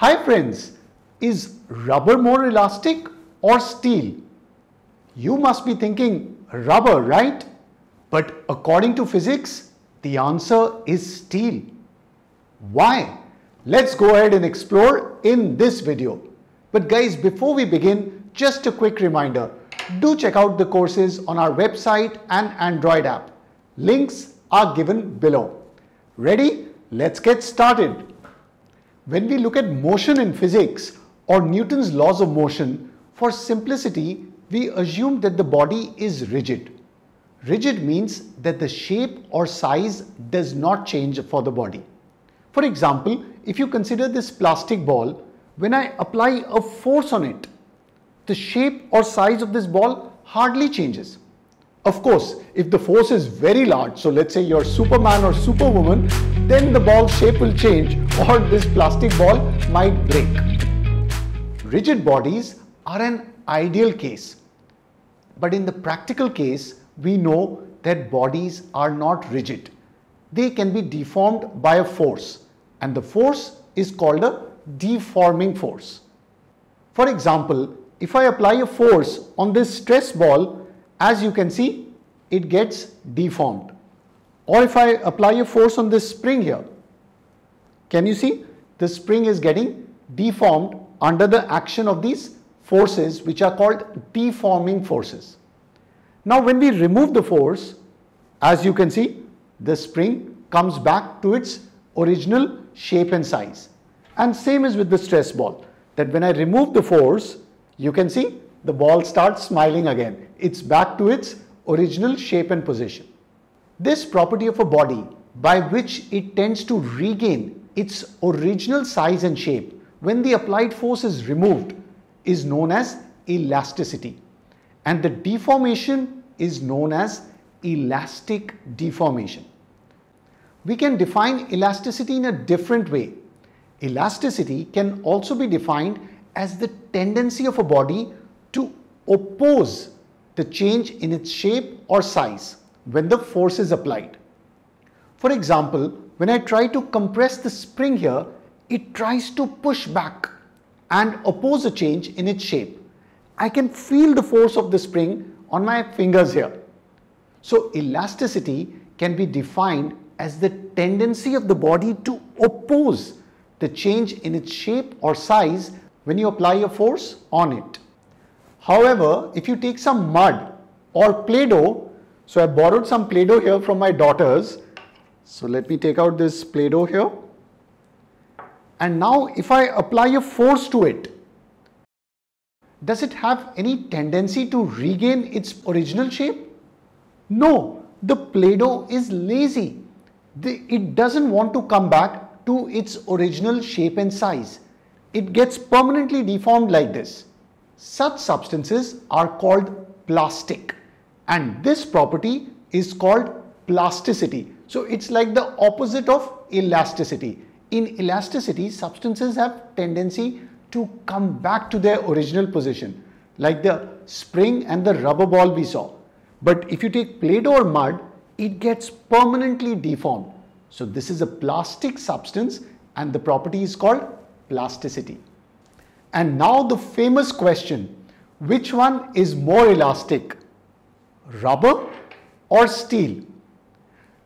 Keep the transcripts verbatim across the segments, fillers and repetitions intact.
Hi friends, is rubber more elastic or steel? You must be thinking rubber, right? But according to physics, the answer is steel. Why? Let's go ahead and explore in this video. But guys, before we begin, just a quick reminder, do check out the courses on our website and Android app. Links are given below. Ready? Let's get started. When we look at motion in physics or Newton's laws of motion, for simplicity, we assume that the body is rigid. Rigid means that the shape or size does not change for the body. For example, if you consider this plastic ball, when I apply a force on it, the shape or size of this ball hardly changes. Of course, if the force is very large, so let's say you're Superman or Superwoman, then the ball shape will change or this plastic ball might break. Rigid bodies are an ideal case. But in the practical case, we know that bodies are not rigid. They can be deformed by a force, and the force is called a deforming force. For example, if I apply a force on this stress ball, as you can see, it gets deformed. Or if I apply a force on this spring here, can you see? The spring is getting deformed under the action of these forces, which are called deforming forces. Now, when we remove the force, as you can see, the spring comes back to its original shape and size. And same is with the stress ball, that when I remove the force, you can see the ball starts smiling again. It's back to its original shape and position. This property of a body by which it tends to regain its original size and shape when the applied force is removed is known as elasticity. And the deformation is known as elastic deformation. We can define elasticity in a different way. Elasticity can also be defined as the tendency of a body to oppose the change in its shape or size when the force is applied. For example, when I try to compress the spring here, it tries to push back and oppose a change in its shape. I can feel the force of the spring on my fingers here. So elasticity can be defined as the tendency of the body to oppose the change in its shape or size when you apply a force on it. However, if you take some mud or Play-Doh, so I borrowed some Play-Doh here from my daughters. So let me take out this Play-Doh here. And now if I apply a force to it, does it have any tendency to regain its original shape? No, the Play-Doh is lazy. It doesn't want to come back to its original shape and size. It gets permanently deformed like this. Such substances are called plastic, and this property is called plasticity. So it's like the opposite of elasticity. In elasticity, substances have tendency to come back to their original position, like the spring and the rubber ball we saw. But if you take Play-Doh or mud, it gets permanently deformed. So this is a plastic substance, and the property is called plasticity. And now the famous question, which one is more elastic, rubber or steel?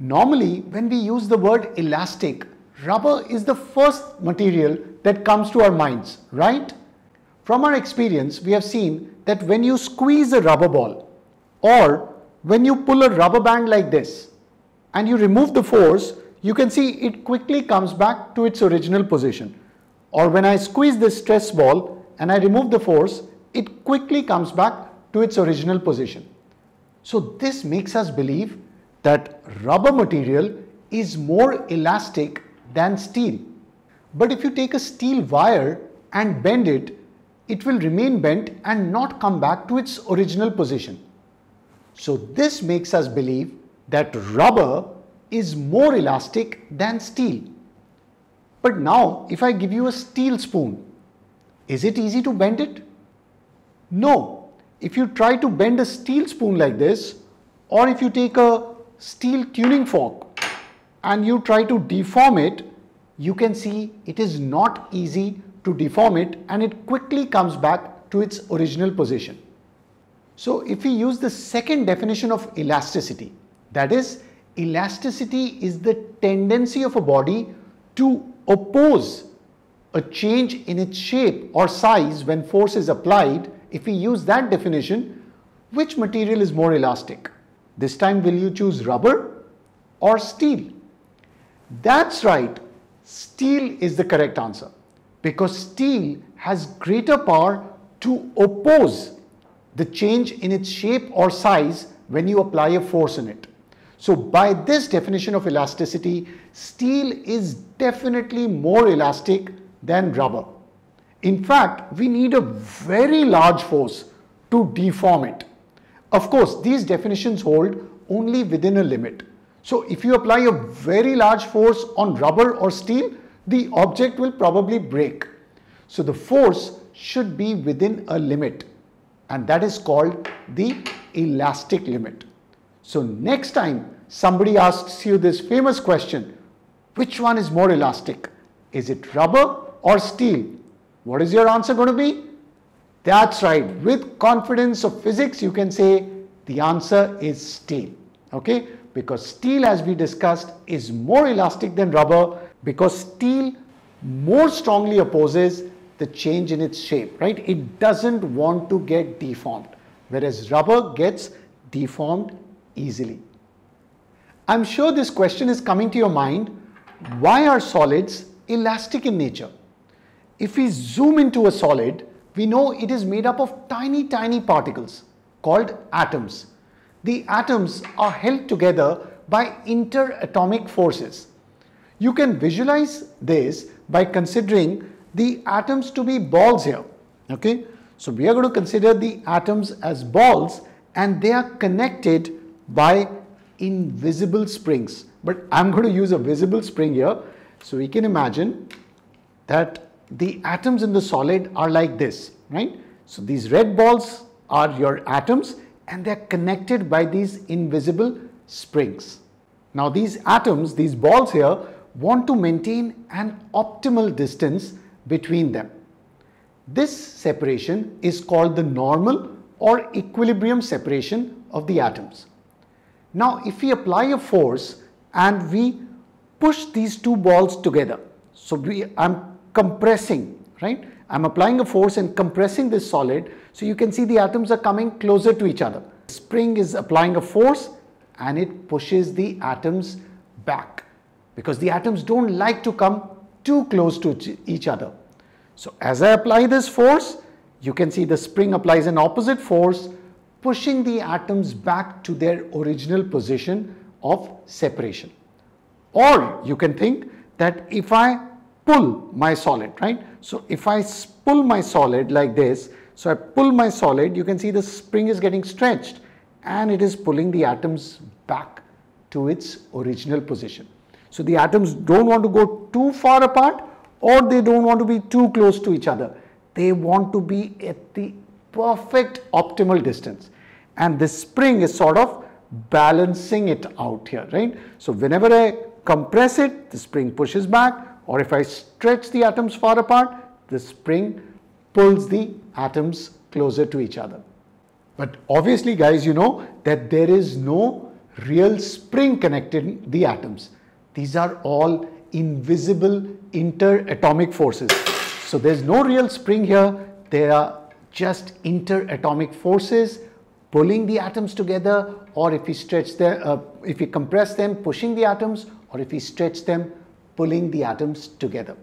Normally, when we use the word elastic, rubber is the first material that comes to our minds, right? From our experience, we have seen that when you squeeze a rubber ball or when you pull a rubber band like this and you remove the force, you can see it quickly comes back to its original position. Or when I squeeze this stress ball and I remove the force, it quickly comes back to its original position. So this makes us believe that rubber material is more elastic than steel. But if you take a steel wire and bend it, it will remain bent and not come back to its original position. So this makes us believe that rubber is more elastic than steel. But now, if I give you a steel spoon, is it easy to bend it? No. If you try to bend a steel spoon like this, or if you take a steel tuning fork and you try to deform it, you can see it is not easy to deform it and it quickly comes back to its original position. So if we use the second definition of elasticity, that is, elasticity is the tendency of a body to oppose a change in its shape or size when force is applied. If we use that definition, which material is more elastic? This time, will you choose rubber or steel? That's right, steel is the correct answer, because steel has greater power to oppose the change in its shape or size when you apply a force in it. So by this definition of elasticity, steel is definitely more elastic than rubber. In fact, we need a very large force to deform it. Of course, these definitions hold only within a limit. So if you apply a very large force on rubber or steel, the object will probably break. So the force should be within a limit, and that is called the elastic limit. So next time somebody asks you this famous question, which one is more elastic? Is it rubber or steel? What is your answer going to be? That's right. With confidence of physics, you can say the answer is steel. Okay? Because steel, as we discussed, is more elastic than rubber, because steel more strongly opposes the change in its shape, right? It doesn't want to get deformed, whereas rubber gets deformed easily. I'm sure this question is coming to your mind. Why are solids elastic in nature? If we zoom into a solid, we know it is made up of tiny, tiny particles called atoms. The atoms are held together by interatomic forces. You can visualize this by considering the atoms to be balls here. Okay, so we are going to consider the atoms as balls, and they are connected by invisible springs. But I'm going to use a visible spring here. So we can imagine that the atoms in the solid are like this, right? So these red balls are your atoms, and they're connected by these invisible springs. Now these atoms, these balls here, want to maintain an optimal distance between them. This separation is called the normal or equilibrium separation of the atoms. Now if we apply a force and we push these two balls together, so we, I'm compressing, right? I'm applying a force and compressing this solid, so you can see the atoms are coming closer to each other. Spring is applying a force and it pushes the atoms back, because the atoms don't like to come too close to each other. So as I apply this force, you can see the spring applies an opposite force, pushing the atoms back to their original position of separation. Or you can think that if I pull my solid, right? So if I pull my solid like this, so I pull my solid, you can see the spring is getting stretched and it is pulling the atoms back to its original position. So the atoms don't want to go too far apart, or they don't want to be too close to each other. They want to be at the perfect optimal distance. And the spring is sort of balancing it out here, right? So whenever I compress it, the spring pushes back, or if I stretch the atoms far apart, the spring pulls the atoms closer to each other. But obviously, guys, you know that there is no real spring connecting the atoms. These are all invisible interatomic forces. So there's no real spring here. There are just interatomic forces pulling the atoms together, or if we stretch them, uh, if we compress them, pushing the atoms, or if we stretch them, pulling the atoms together.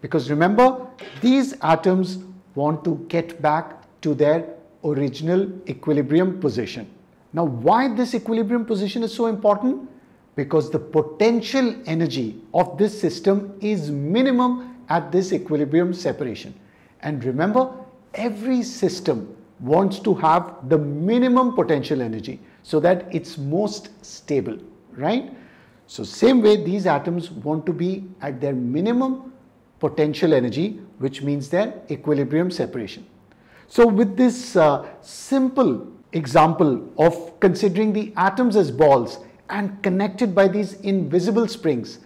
Because remember, these atoms want to get back to their original equilibrium position. Now, why this equilibrium position is so important? Because the potential energy of this system is minimum at this equilibrium separation. And remember, every system wants to have the minimum potential energy so that it's most stable, right? So same way, these atoms want to be at their minimum potential energy, which means their equilibrium separation. So with this uh, simple example of considering the atoms as balls and connected by these invisible springs,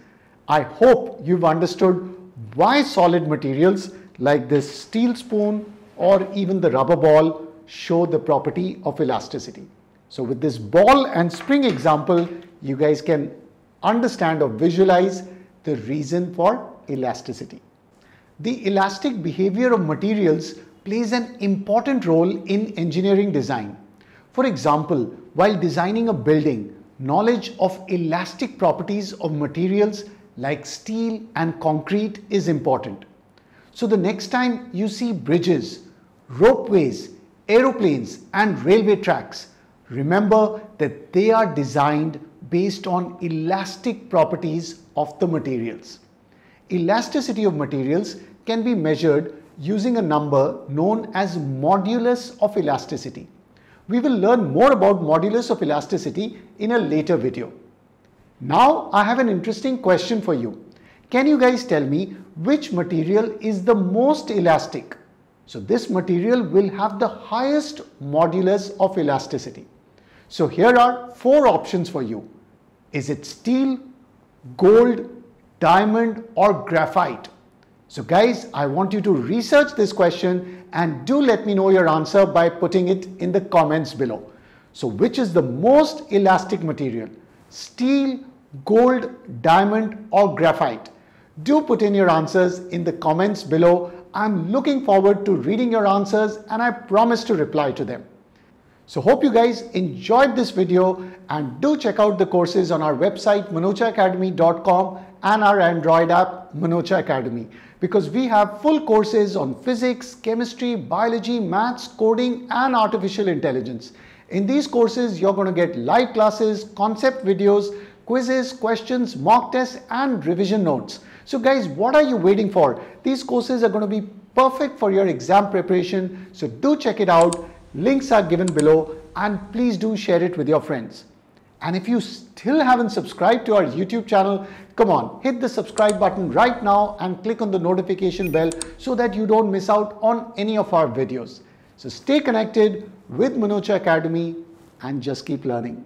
I hope you've understood why solid materials like this steel spoon or even the rubber ball show the property of elasticity. So with this ball and spring example, you guys can understand or visualize the reason for elasticity. The elastic behavior of materials plays an important role in engineering design. For example, while designing a building, knowledge of elastic properties of materials like steel and concrete is important. So the next time you see bridges, ropeways, aeroplanes and railway tracks, remember that they are designed based on elastic properties of the materials. Elasticity of materials can be measured using a number known as modulus of elasticity. We will learn more about modulus of elasticity in a later video. Now I have an interesting question for you. Can you guys tell me which material is the most elastic? So this material will have the highest modulus of elasticity. So here are four options for you. Is it steel, gold, diamond or graphite? So guys, I want you to research this question and do let me know your answer by putting it in the comments below. So which is the most elastic material? Steel, gold, diamond or graphite? Do put in your answers in the comments below. I'm looking forward to reading your answers and I promise to reply to them. So hope you guys enjoyed this video and do check out the courses on our website manocha academy dot com and our Android app Manocha Academy, because we have full courses on physics, chemistry, biology, maths, coding and artificial intelligence. In these courses, you're going to get live classes, concept videos, quizzes, questions, mock tests and revision notes. So guys, what are you waiting for? These courses are going to be perfect for your exam preparation. So do check it out. Links are given below and please do share it with your friends. And if you still haven't subscribed to our YouTube channel, come on, hit the subscribe button right now and click on the notification bell so that you don't miss out on any of our videos. So stay connected with Manocha Academy and just keep learning.